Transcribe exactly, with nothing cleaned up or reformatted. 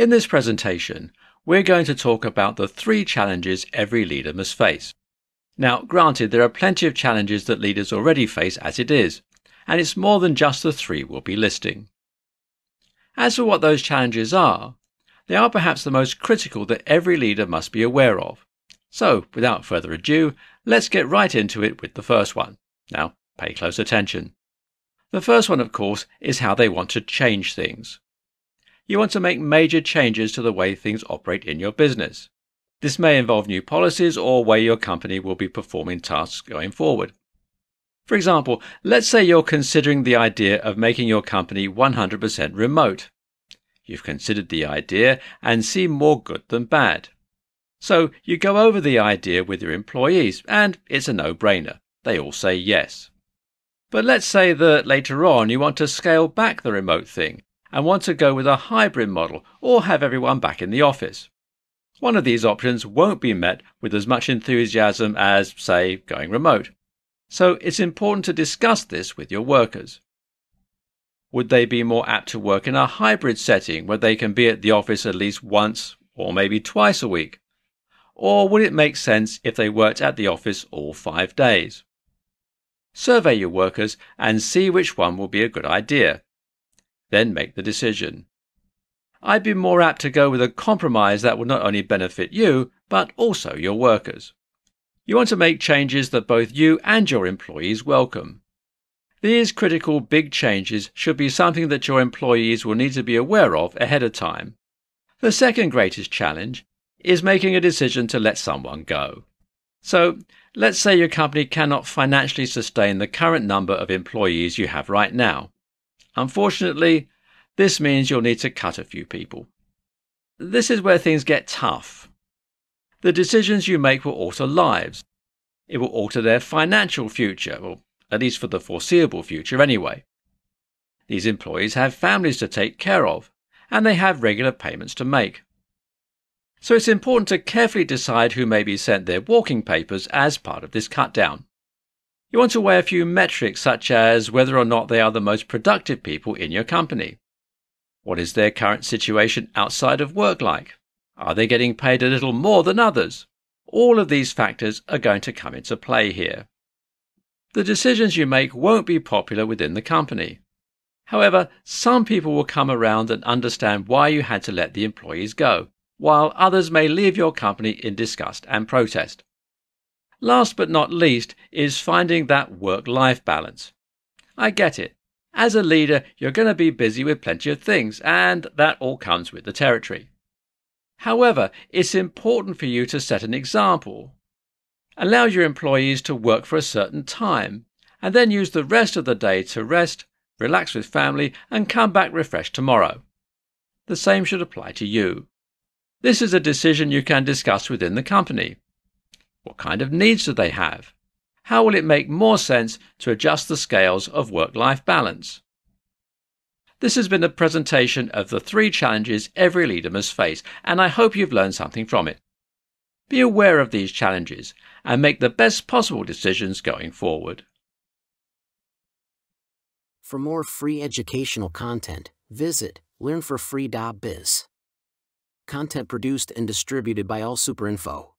In this presentation, we're going to talk about the three challenges every leader must face. Now, granted, there are plenty of challenges that leaders already face as it is, and it's more than just the three we'll be listing. As for what those challenges are, they are perhaps the most critical that every leader must be aware of. So, without further ado, let's get right into it with the first one. Now, pay close attention. The first one, of course, is how they want to change things. You want to make major changes to the way things operate in your business. This may involve new policies or way your company will be performing tasks going forward. For example, let's say you're considering the idea of making your company one hundred percent remote. You've considered the idea and see more good than bad. So you go over the idea with your employees, and it's a no-brainer. They all say yes. But let's say that later on you want to scale back the remote thing and want to go with a hybrid model or have everyone back in the office. One of these options won't be met with as much enthusiasm as, say, going remote. So it's important to discuss this with your workers. Would they be more apt to work in a hybrid setting where they can be at the office at least once or maybe twice a week? Or would it make sense if they worked at the office all five days? Survey your workers and see which one will be a good idea. Then make the decision. I'd be more apt to go with a compromise that will not only benefit you, but also your workers. You want to make changes that both you and your employees welcome. These critical big changes should be something that your employees will need to be aware of ahead of time. The second greatest challenge is making a decision to let someone go. So, let's say your company cannot financially sustain the current number of employees you have right now. Unfortunately, this means you'll need to cut a few people. This is where things get tough. The decisions you make will alter lives. It will alter their financial future, or at least for the foreseeable future anyway. These employees have families to take care of, and they have regular payments to make. So it's important to carefully decide who may be sent their walking papers as part of this cutdown. You want to weigh a few metrics such as whether or not they are the most productive people in your company. What is their current situation outside of work like? Are they getting paid a little more than others? All of these factors are going to come into play here. The decisions you make won't be popular within the company. However, some people will come around and understand why you had to let the employees go, while others may leave your company in disgust and protest. Last but not least is finding that work-life balance. I get it. As a leader, you're going to be busy with plenty of things, and that all comes with the territory. However, it's important for you to set an example. Allow your employees to work for a certain time, and then use the rest of the day to rest, relax with family, and come back refreshed tomorrow. The same should apply to you. This is a decision you can discuss within the company. What kind of needs do they have? How will it make more sense to adjust the scales of work-life balance? This has been a presentation of the three challenges every leader must face, and I hope you've learned something from it. Be aware of these challenges and make the best possible decisions going forward. For more free educational content, visit learn for free dot biz. Content produced and distributed by AllSuperInfo.